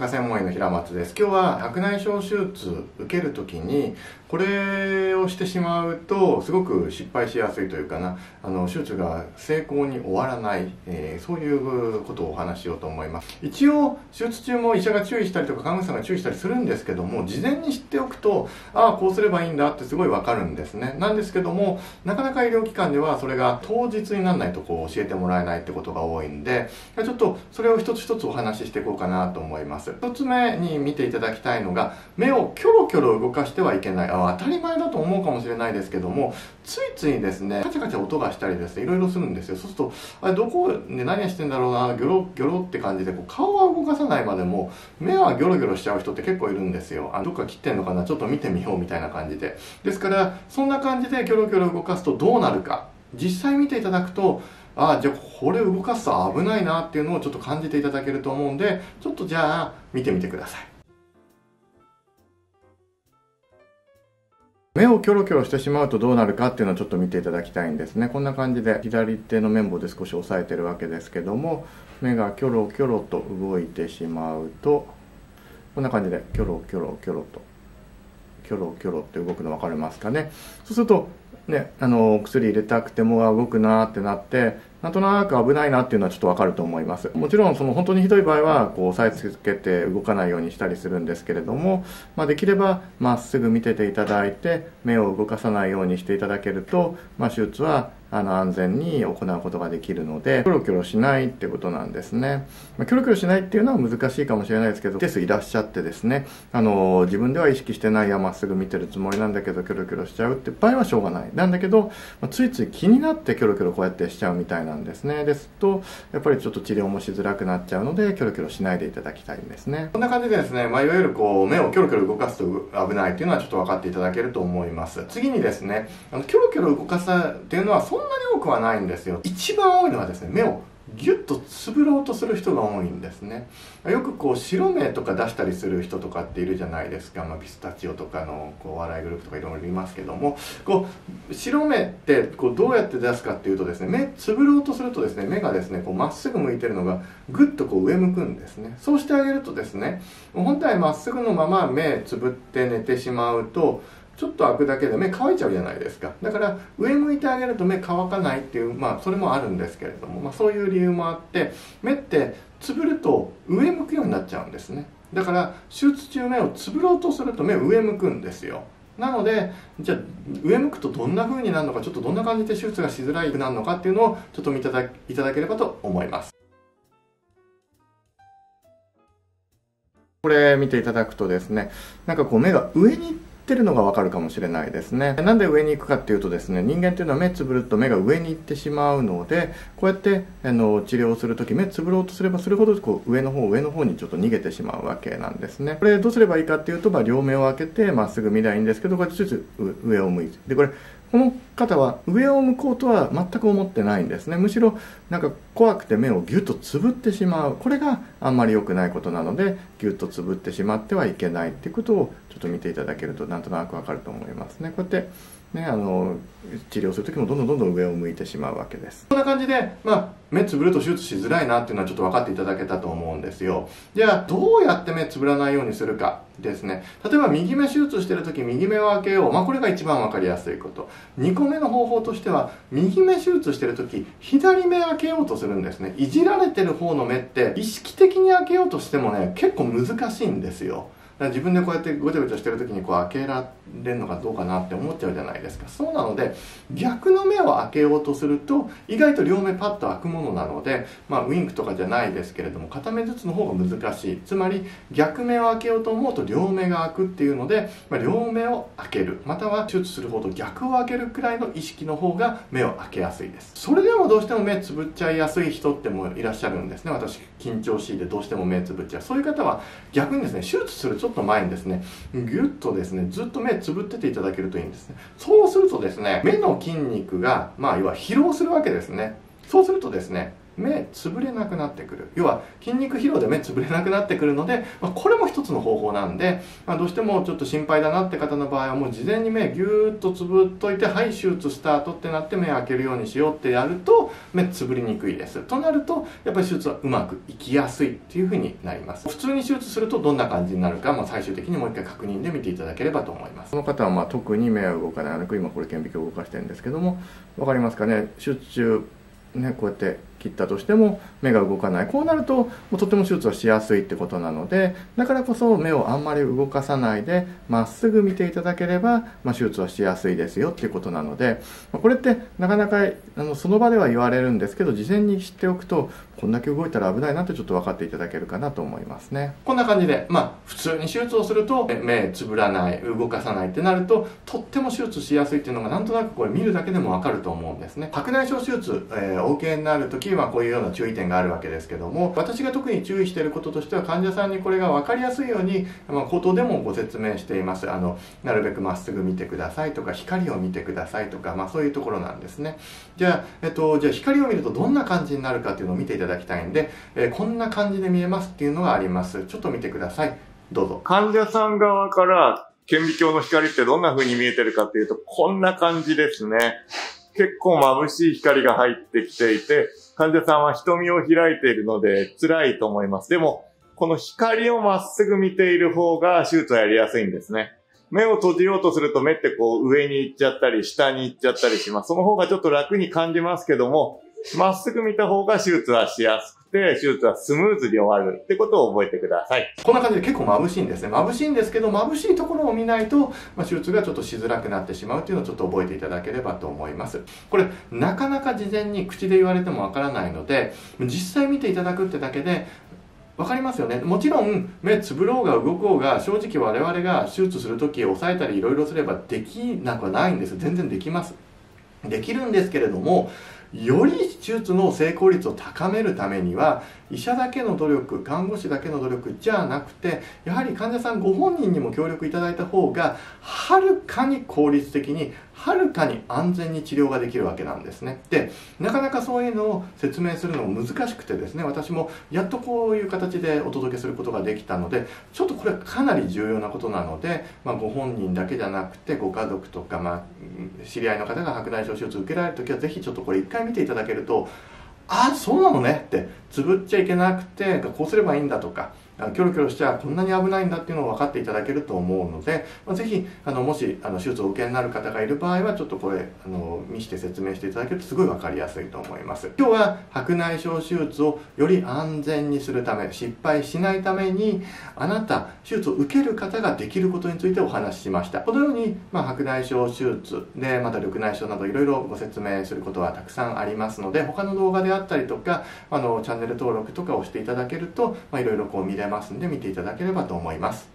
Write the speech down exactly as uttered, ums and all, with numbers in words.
が専門医の平松です。今日は白内障手術受けるときにこれをしてしまうとすごく失敗しやすいというかな、あの手術が成功に終わらない、えー、そういうことをお話ししようと思います。一応手術中も医者が注意したりとか看護師さんが注意したりするんですけども、事前に知っておくとああこうすればいいんだってすごいわかるんですね。なんですけどもなかなか医療機関ではそれが当日にならないとこう教えてもらえないってことが多いんで、ちょっとそれを一つ一つお話ししていこうかなと思います。一つ目に見ていただきたいのが、目をキョロキョロ動かしてはいけない。あ、当たり前だと思うかもしれないですけども、ついついですねカチャカチャ音がしたりですねいろいろするんですよ。そうするとあれどこで何してんだろうな、ギョロギョロって感じでこう顔は動かさないまでも目はギョロギョロしちゃう人って結構いるんですよ。あどっか切ってんのかな、ちょっと見てみようみたいな感じで。ですからそんな感じでキョロキョロ動かすとどうなるか、実際見ていただくとああじゃあこれ動かすと危ないなっていうのをちょっと感じていただけると思うんで、ちょっとじゃあ見てみてください。目をキョロキョロしてしまうとどうなるかっていうのをちょっと見ていただきたいんですね。こんな感じで左手の綿棒で少し押さえてるわけですけども、目がキョロキョロと動いてしまうとこんな感じでキョロキョロキョロとキョロキョロって動くの分かりますかね。そうするとね、あのお薬入れたくても動くなーってなってなんとなく危ないなっていうのはちょっとわかると思います。もちろんその本当にひどい場合はこう押さえつけて動かないようにしたりするんですけれども、まあ、できればまっすぐ見てていただいて目を動かさないようにしていただけると、まあ、手術はあの安全に行うことができるので、キョロキョロしないってことなんですね。まあ、キョロキョロしないっていうのは難しいかもしれないですけど、ケースいらっしゃってですね、あの自分では意識してないやまっすぐ見てるつもりなんだけどキョロキョロしちゃうって場合はしょうがない。なんだけど、まあ、ついつい気になってキョロキョロこうやってしちゃうみたいなんですね。ですとやっぱりちょっと治療もしづらくなっちゃうのでキョロキョロしないでいただきたいんですね。こんな感じでですね、まあ、いわゆるこう目をキョロキョロ動かすと危ないっていうのはちょっと分かっていただけると思います。次にですね、あのキョロキョロ動かすっていうのはそんなに多くはないんですよ。一番多いのはですね、目をギュッとつぶろうとする人が多いんですね。よくこう白目とか出したりする人とかっているじゃないですか。まあ、ピスタチオとかのこう笑いグループとかいろいろいますけども、こう白目ってこうどうやって出すかっていうとですね、目つぶろうとするとですね、目がですねこうまっすぐ向いてるのがグッとこう上向くんですね。そうしてあげるとですね、本体まっすぐのまま目つぶって寝てしまうとちょっと開くだけで目乾いちゃうじゃないですか。だから上向いてあげると目乾かないっていう、まあそれもあるんですけれども、まあ、そういう理由もあって目ってつぶると上向くようになっちゃうんですね。だから手術中目をつぶろうとすると目上向くんですよ。なのでじゃあ上向くとどんな風になるのか、ちょっとどんな感じで手術がしづらくなるのかっていうのをちょっと見ていただいただければと思います。これ見ていただくとですね、なんかこう目が上にてるのがわかるかもしれないですね。なんで上に行くかっていうとですね、人間っていうのは目つぶると目が上に行ってしまうので、こうやってあの治療をするとき目つぶろうとすればするほどこう上の方上の方にちょっと逃げてしまうわけなんですね。これどうすればいいかっていうと、まあ、両目を開けてまっすぐ見りゃいいんですけど、こうやってちょっと上を向いて、でこれこの方は上を向こうとは全く思ってないんですね。むしろなんか怖くて目をギュッとつぶってしまう、これがあんまり良くないことなので、ギュッとつぶってしまってはいけないっていうことをちょっと見ていただけるとなんとなくわかると思いますね。こうやってね、あの治療する時もどんどんどんどん上を向いてしまうわけです。こんな感じで、まあ、目つぶると手術しづらいなっていうのはちょっと分かっていただけたと思うんですよ。じゃあどうやって目つぶらないようにするかですね。例えば右目手術してる時右目を開けよう、まあ、これが一番分かりやすいこと。にこめの方法としては右目手術してる時左目開けようとするんですね。いじられてる方の目って意識的に開けようとしてもね結構難しいんですよ。自分でこうやってごちゃごちゃしてる時にこう開けられるのかどうかなって思っちゃうじゃないですか。そうなので逆の目を開けようとすると意外と両目パッと開くものなので、まあ、ウインクとかじゃないですけれども片目ずつの方が難しい。つまり逆目を開けようと思うと両目が開くっていうので、まあ、両目を開ける、または手術する方と逆を開けるくらいの意識の方が目を開けやすいです。それでもどうしても目つぶっちゃいやすい人ってもいらっしゃるんですね。私緊張しいでどうしても目つぶっちゃう、そういう方は逆にですね手術するちょっとちょっと前にですねギュッとですねずっと目つぶってていただけるといいんですね。そうするとですね目の筋肉がまあ要は疲労するわけですね。そうするとですね目つぶれなくなってくる、要は筋肉疲労で目つぶれなくなってくるので、まあ、これも一つの方法なんで、まあ、どうしてもちょっと心配だなって方の場合はもう事前に目ぎゅーっとつぶっといて、はい手術スタートってなって目開けるようにしようってやると目つぶりにくいです。となるとやっぱり手術はうまくいきやすいっていうふうになります。普通に手術するとどんな感じになるか、まあ、最終的にもう一回確認で見ていただければと思います。この方はまあ特に目は動かない、あ、今これ顕微鏡を動かしてるんですけども、分かりますかね、手術中ね、こうやって切ったとしても目が動かない、こうなるともうとても手術はしやすいってことなので、だからこそ目をあんまり動かさないでまっすぐ見ていただければ、まあ、手術はしやすいですよっていうことなので、これってなかなかあのその場では言われるんですけど、事前に知っておくとこんだけ動いたら危ないなってちょっと分かっていただけるかなと思いますね。こんな感じで、まあ、普通に手術をすると目つぶらない、動かさないってなるととっても手術しやすいっていうのがなんとなくこれ見るだけでも分かると思うんですね。白内障手術、えー、お受けになる時はこういうような注意点があるわけですけども、私が特に注意していることとしては患者さんにこれが分かりやすいように、まあ、口頭でもご説明しています。あのなるべくまっすぐ見てくださいとか光を見てくださいとか、まあ、そういうところなんですね。じゃあ、えっと、じゃあ光を見るとどんな感じになるかっていうのを見ていただきたいいただきたいんで、えー、こんな感じで見えますっていうのがあります。ちょっと見てください、どうぞ。患者さん側から顕微鏡の光ってどんな風に見えてるかっていうと、こんな感じですね。結構眩しい光が入ってきていて、患者さんは瞳を開いているので辛いと思います。でもこの光をまっすぐ見ている方が手術をやりやすいんですね。目を閉じようとすると目ってこう上に行っちゃったり下に行っちゃったりします。その方がちょっと楽に感じますけども、まっすぐ見た方が手術はしやすくて、手術はスムーズに終わるってことを覚えてください。こんな感じで結構眩しいんですね。眩しいんですけど、眩しいところを見ないと、まあ、手術がちょっとしづらくなってしまうっていうのをちょっと覚えていただければと思います。これ、なかなか事前に口で言われてもわからないので、実際見ていただくってだけで、わかりますよね。もちろん目つぶろうが動こうが、正直我々が手術するとき抑えたりいろいろすればできなくはないんです。全然できます。できるんですけれども、より手術の成功率を高めるためには、医者だけの努力、看護師だけの努力じゃなくて、やはり患者さんご本人にも協力いただいた方が、はるかに効率的に、はるかに安全に治療ができるわけなんですね。で、なかなかそういうのを説明するのも難しくてですね、私もやっとこういう形でお届けすることができたので、ちょっとこれはかなり重要なことなので、まあ、ご本人だけじゃなくて、ご家族とか、まあ、知り合いの方が白内障手術を受けられるときは、ぜひちょっとこれ一回見ていただけると、ああそうなのねって、つぶっちゃいけなくてこうすればいいんだとか、キョロキョロしちゃこんなに危ないんだっていうのを分かっていただけると思うので、まあ、ぜひあのもしあの手術をお受けになる方がいる場合はちょっとこれあの見して説明していただけるとすごい分かりやすいと思います。今日は白内障手術をより安全にするため、失敗しないためにあなた手術を受ける方ができることについてお話ししました。このように、まあ、白内障手術でまた緑内障などいろいろご説明することはたくさんありますので、他の動画であったりとかあのチャンネル登録とかをしていただけるといろいろこう見れますますんで見ていただければと思います。